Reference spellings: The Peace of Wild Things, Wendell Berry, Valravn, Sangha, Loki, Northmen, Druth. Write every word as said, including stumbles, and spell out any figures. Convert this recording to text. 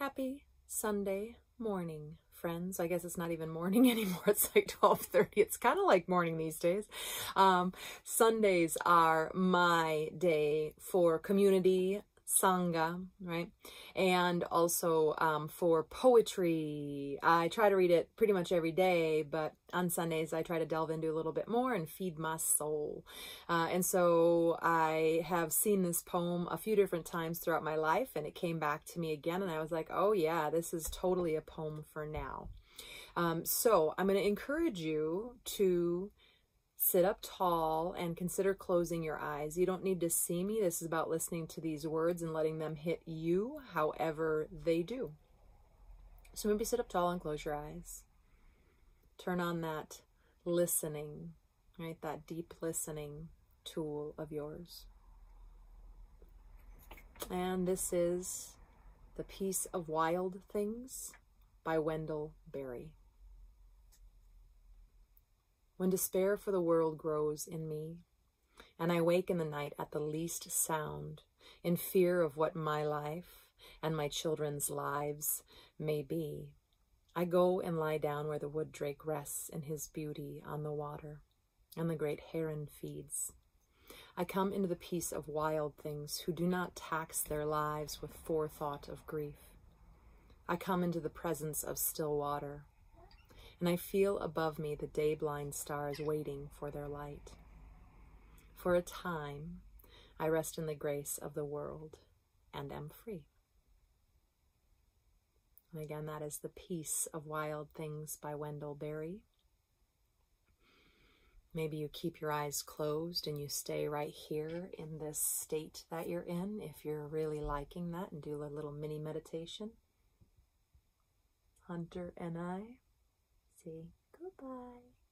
Happy Sunday morning, friends. I guess it's not even morning anymore. It's like twelve thirty. It's kind of like morning these days. Um, Sundays are my day for community, Sangha, right? And also um, for poetry. I try to read it pretty much every day, but on Sundays I try to delve into a little bit more and feed my soul. Uh, and so I have seen this poem a few different times throughout my life, and it came back to me again, and I was like, oh yeah, this is totally a poem for now. Um, so I'm going to encourage you to sit up tall and consider closing your eyes. You don't need to see me. This is about listening to these words and letting them hit you however they do. So maybe sit up tall and close your eyes. Turn on that listening, right? That deep listening tool of yours. And this is The Peace of Wild Things by Wendell Berry. When despair for the world grows in me, and I wake in the night at the least sound, in fear of what my life and my children's lives may be, I go and lie down where the wood drake rests in his beauty on the water, and the great heron feeds. I come into the peace of wild things who do not tax their lives with forethought of grief. I come into the presence of still water, and I feel above me the day-blind stars waiting for their light. For a time, I rest in the grace of the world and am free. And again, that is The Peace of Wild Things by Wendell Berry. Maybe you keep your eyes closed and you stay right here in this state that you're in, if you're really liking that, and do a little mini meditation. Hunter and I. Goodbye.